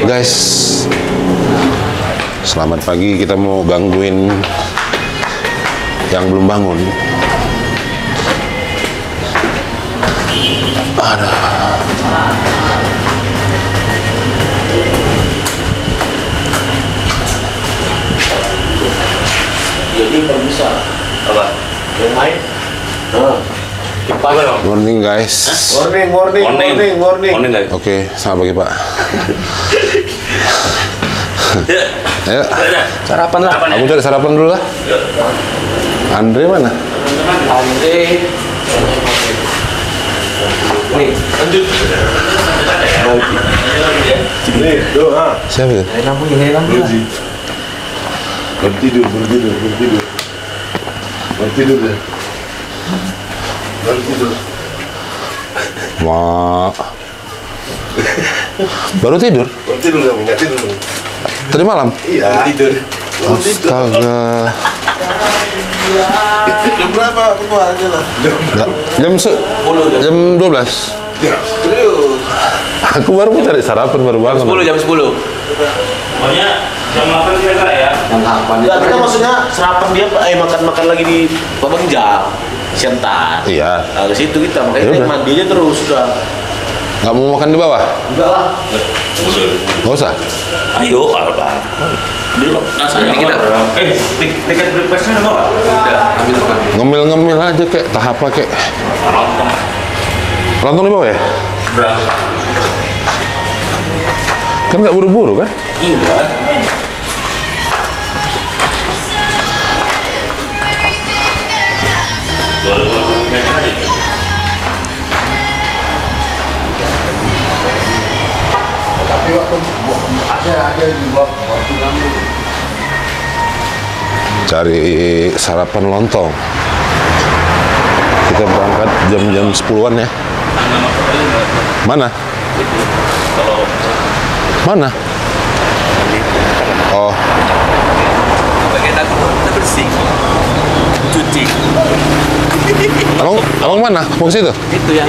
Guys, selamat pagi. Kita mau gangguin yang belum bangun. Aduh. Jadi kalau bisa apa? Bermain. Morning guys. Morning. Oke, selamat pagi Pak. Ayo. Sarapan lah. Aku cari sarapan dulu lah. Andre mana? Andre. Nih, lanjut. Siapa itu? Lampu. Bertidur. Wah. Baru tidur. Enggak tidur. Tadi malam? Iya, tidur. Astaga. Jam berapa aku aja lah? Jam 12. Aku baru mau cari sarapan baru bangun. Jam 10. Pokoknya jam 8 kira-kira ya. Jam 8. Kita maksudnya sarapan dia makan-makan lagi di Babang Jal. Siantar. Iya. Dari situ kita makanya mandi aja terus udah. Nggak mau makan di bawah? Enggak lah. Nggak usah. Ayo, Alba. Belum. Rasanya kita. Tiket breakfastnya udah nggak? Udah. Ambil makan. Ngemil-ngemil aja kek. Tahap apa kek? Lontong. Lontong di bawah ya? Berapa? Kan nggak buru-buru kan? Iya. Tapi waktu ada di waktu kami cari sarapan lontong. Kita berangkat jam 10-an ya. Mana? Oh. Bagian aku udah bersih. Cuci. Abang mana? Bungkus itu? Itu ya.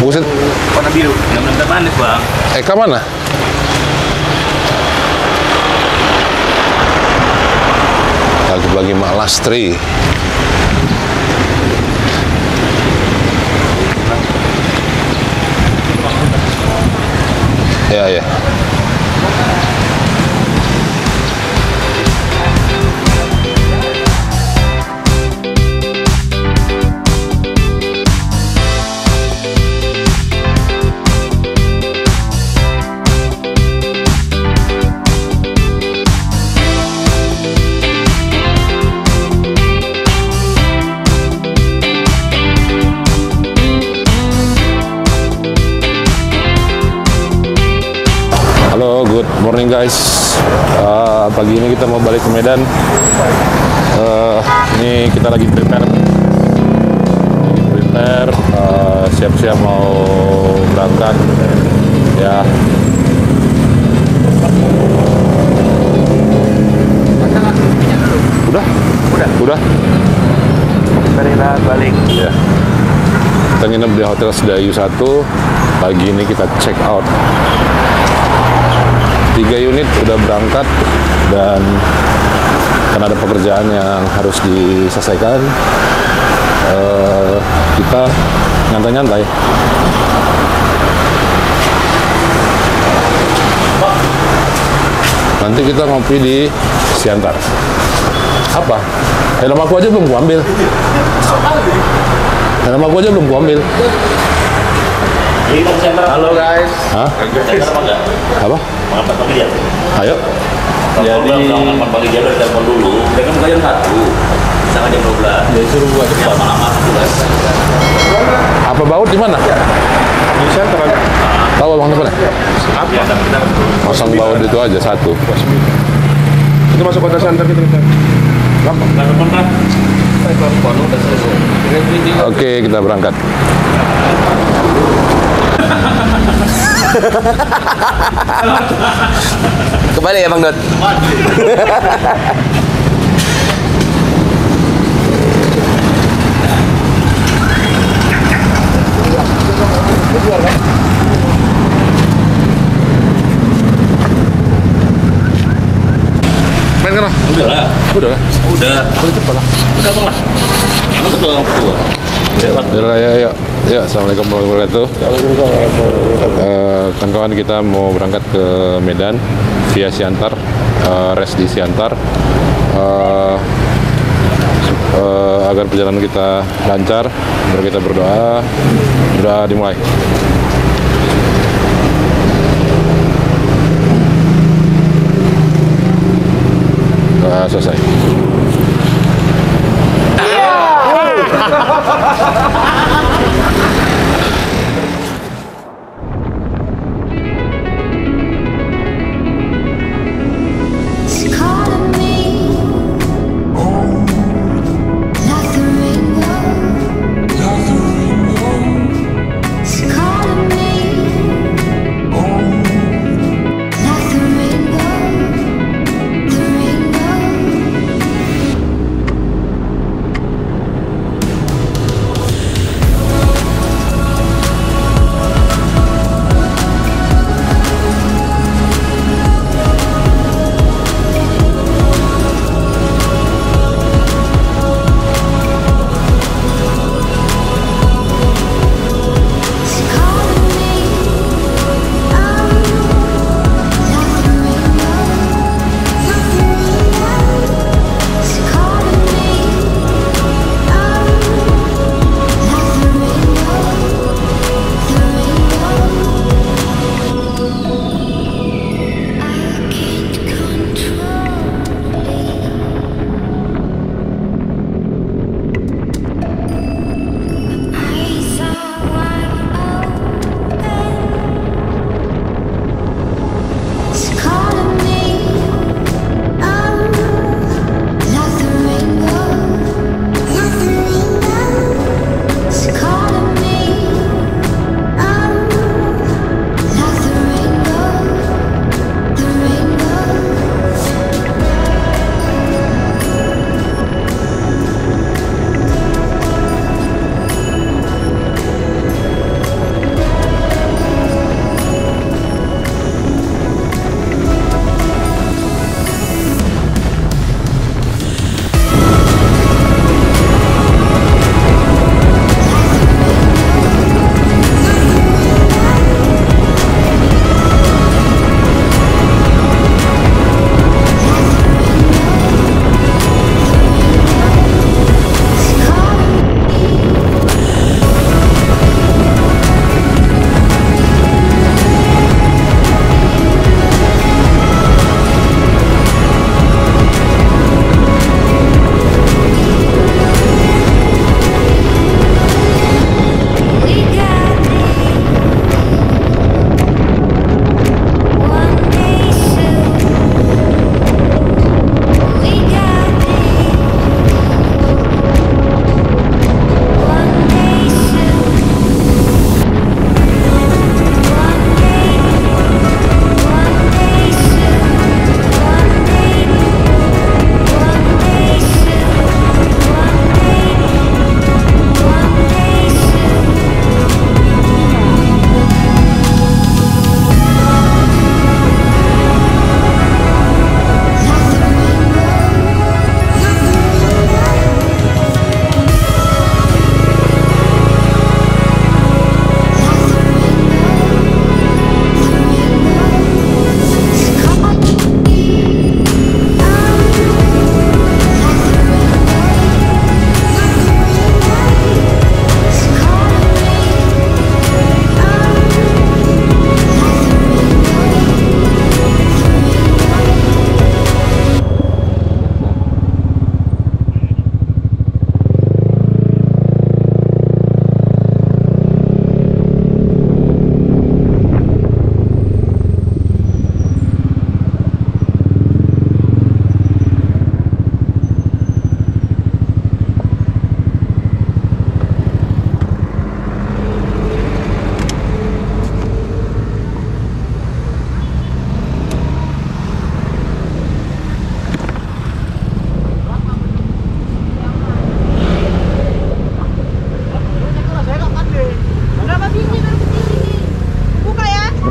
Bungkus itu? Warna biru. Yang benar-benar manis, Bang. Eka mana? Lagu bagi Mak Lastri. Ya. Morning guys, pagi ini kita mau balik ke Medan. Ini kita lagi prepare, siap-siap mau berangkat ya. Udah. Kita balik ya. Kita nginep di Hotel Sedayu 1. Pagi ini kita check out. 3 unit udah berangkat dan karena ada pekerjaan yang harus diselesaikan, kita nyantai-nyantai. Nanti kita ngopi di Siantar. Apa? Helm aku aja belum kuambil. Halo guys. Hah? Apa? Mengapa kamu lihat? Ayo. Jadi mengapa pagi jam telepon dulu? Mereka buka jam 1. Sangat jam 12. Jadi suruh buat cepat malam 12. Apa baut di mana? Di Siantar. Tahu abang tempatnya? Pasang baut itu aja satu. Itu masuk kota Siantar kita. Gampang. Oke, kita berangkat. Kembali ya Bang Dot. Udah lah. Lu ketua orang tua. Ya, assalamualaikum warahmatullahi wabarakatuh. Kawan-kawan, kita mau berangkat ke Medan via Siantar, rest di Siantar, agar perjalanan kita lancar. Biar kita berdoa. Berdoa dimulai. Selesai.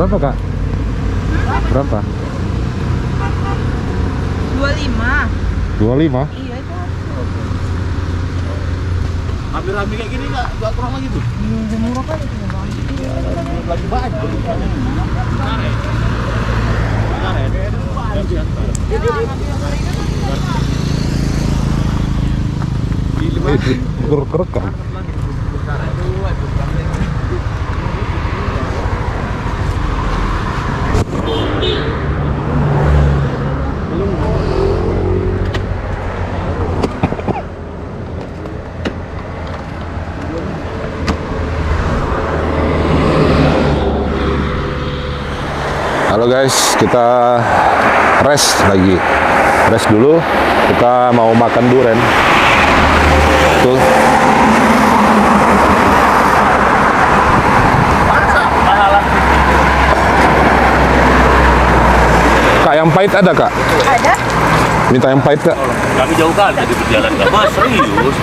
Berapa, Kak? Berapa? 25. 25? Iya, itu hampir-hampir kayak gini nggak kurang lagi tuh? Iya, murah kan itu ya, Bang? Iya, lagi banyak. Karet. Karet. Ini geruk-geruk kan? Halo guys, kita rest dulu, kita mau makan durian tuh. Kak, yang pahit ada, Kak? Ada. Minta yang pahit, Kak. Kami jauh kali di perjalanan, Kak. Mas, serius.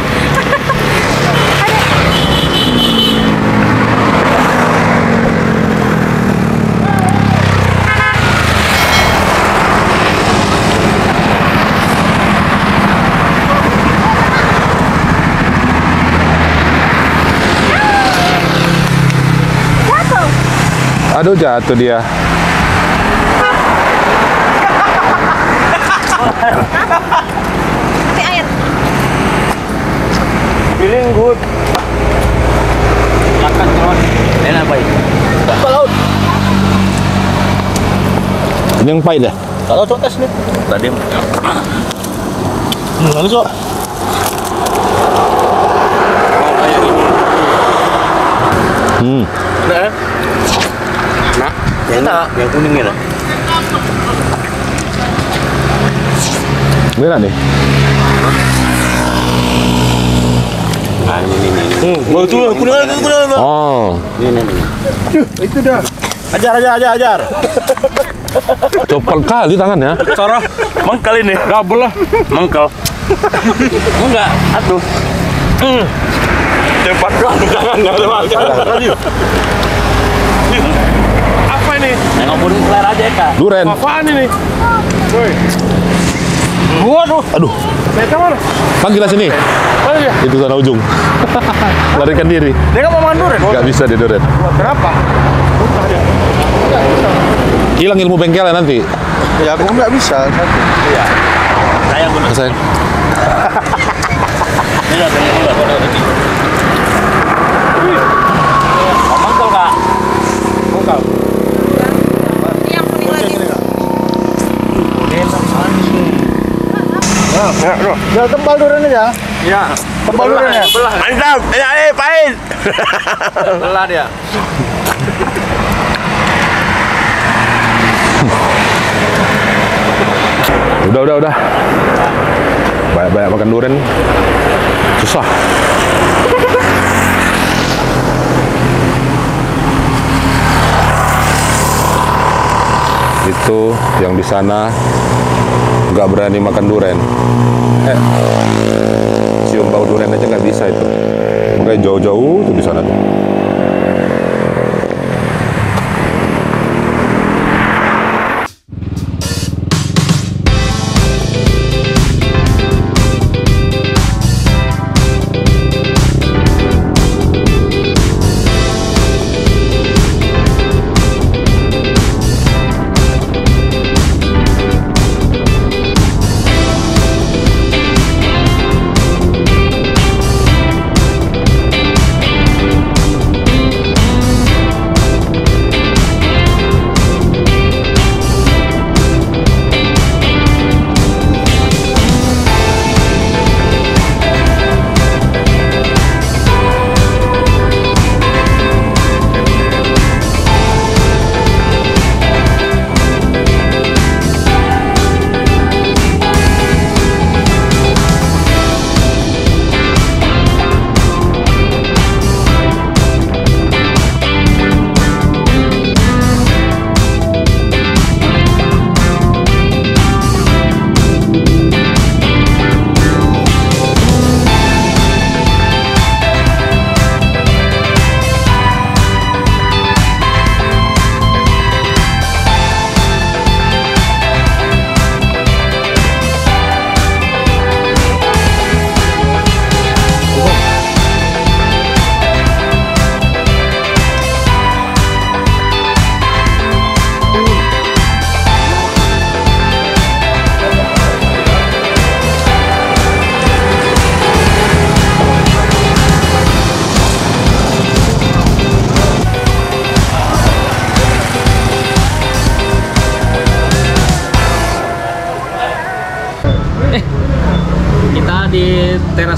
Aduh, jatuh dia. Kasih air. Feeling good. Makan calon. Enak baik. Apa laut? Ini yang pahit ya? Kalau cok tes nih. Tadi. Lalu cok. Enak ya? Nah, yang kuningnya lah. Benar nih. Nah, ini. Itu kuningan. Oh. Ini. Itu dah. Ajar. Copel kali tangannya. Cara mengkal ini. Gabel lah. Mengkal. Enggak, aduh. Cepat doang tangannya. Apa ini? Nengok burung selera aja, Kak. Durian. Apaan ini? Woi. Waduh. Aduh. Mereka mana? Bang, kita sini. Mana dia? Itu sana ujung. Larikan diri. Dia mau makan durian? Nggak bisa di durian. Kenapa? Bukan dia. Hilang ilmu bengkelnya nanti. Ya, aku nggak bisa. Iya. Sayang bener. Sayang. Ini udah bener-bener lagi. Mangkal, Kak. Mangkal. Ya, bro. Jual tembal duriannya ya? Iya. Tembal duriannya. Mantap. Ini pahit. Belah dia. Udah. Banyak-banyak makan durian. Susah. Itu yang di sana nggak berani makan durian, cium bau durian aja nggak bisa itu, makanya jauh-jauh tuh di sana tuh.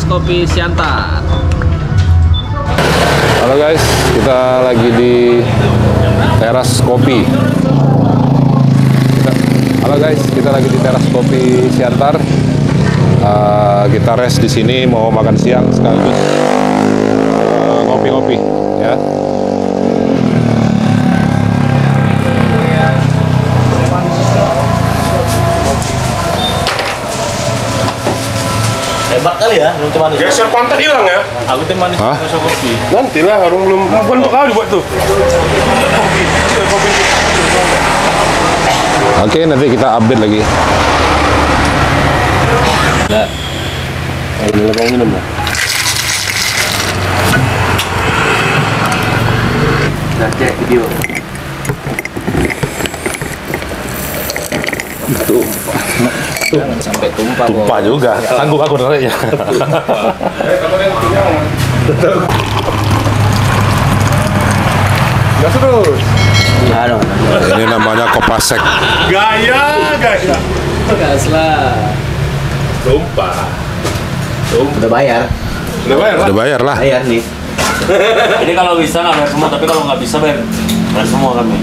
kopi Siantar. Halo guys, kita lagi di teras kopi. Siantar. Kita rest di sini, mau makan siang sekaligus ngopi-ngopi ya. Hebat kali ya, belum cuma geser pantat hilang ya. Aku teh manis rasa kopi. Nantilah harum belum untuk kau dibuat tuh. Oke, nanti kita update lagi. Nah. Ini lubang minum lah. Nah, cek video. Itu jangan sampai tumpah. Tumpah juga. Tanggung aku nariknya. Gas terus. Ini namanya kopasek. Gaya. Gas lah. Tumpah. Udah bayar lah. Bayar nih. Jadi kalau bisa nggak bayar semua, tapi kalau nggak bisa bayar semua kami.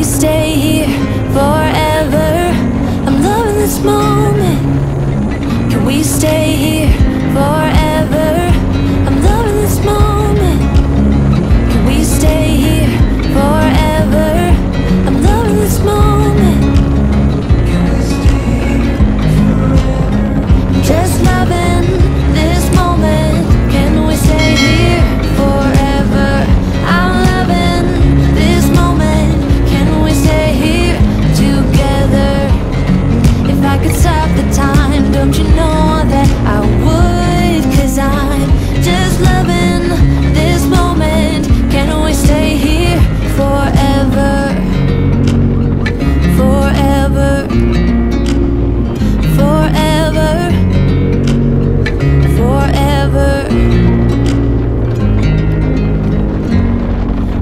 Stay here forever. I'm loving this moment. could stop the time, don't you know that I would? 'Cause I'm just loving this moment. Can't always stay here forever, forever, forever, forever.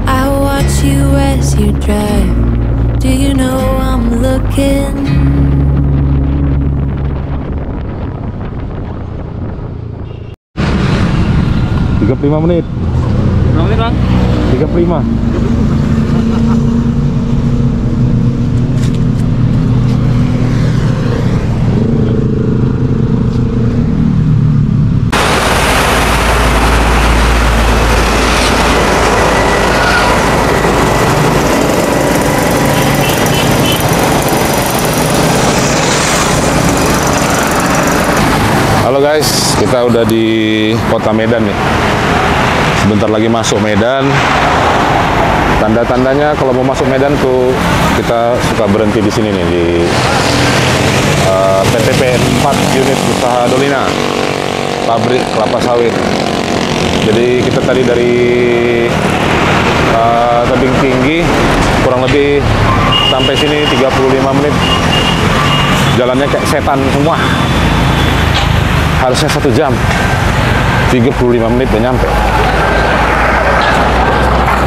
I watch you as you drive. Do you know I'm looking? Menit. 35 menit, Bang. 35. Halo guys, kita udah di kota Medan nih. Bentar lagi masuk Medan. Tanda-tandanya kalau mau masuk Medan tuh kita suka berhenti di sini nih di PTPN 4 unit usaha Dolina, pabrik kelapa sawit. Jadi kita tadi dari tebing tinggi kurang lebih sampai sini 35 menit. Jalannya kayak setan semua. Harusnya 1 jam. 35 menit udah nyampe.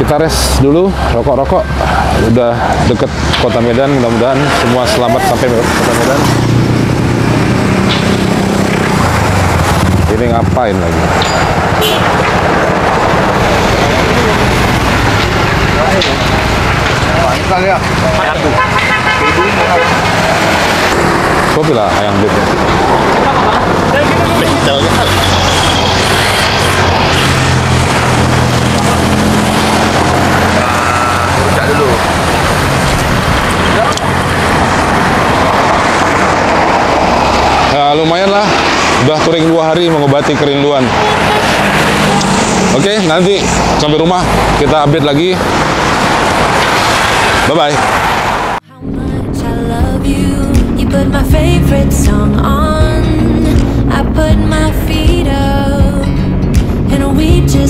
Kita rest dulu, rokok-rokok. Udah deket kota Medan, mudah-mudahan semua selamat sampai kota Medan. Ini ngapain lagi? Kopi lah ayam bebek. Lumayan lah, udah touring 2 hari mengobati kerinduan. Oke, nanti sampai rumah kita update lagi.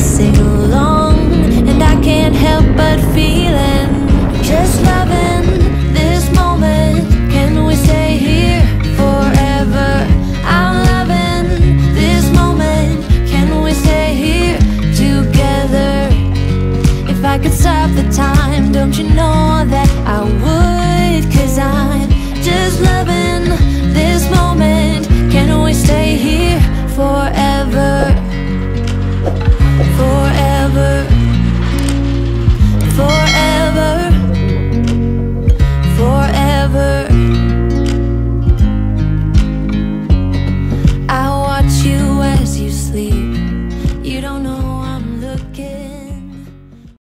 Bye-bye.